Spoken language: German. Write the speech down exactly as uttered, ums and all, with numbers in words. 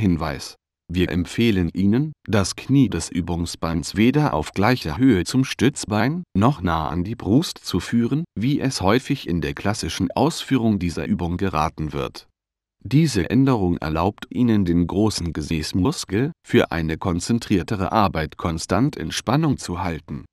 Hinweis: Wir empfehlen Ihnen, das Knie des Übungsbeins weder auf gleicher Höhe zum Stützbein noch nah an die Brust zu führen, wie es häufig in der klassischen Ausführung dieser Übung geraten wird. Diese Änderung erlaubt Ihnen, den großen Gesäßmuskel für eine konzentriertere Arbeit konstant in Spannung zu halten.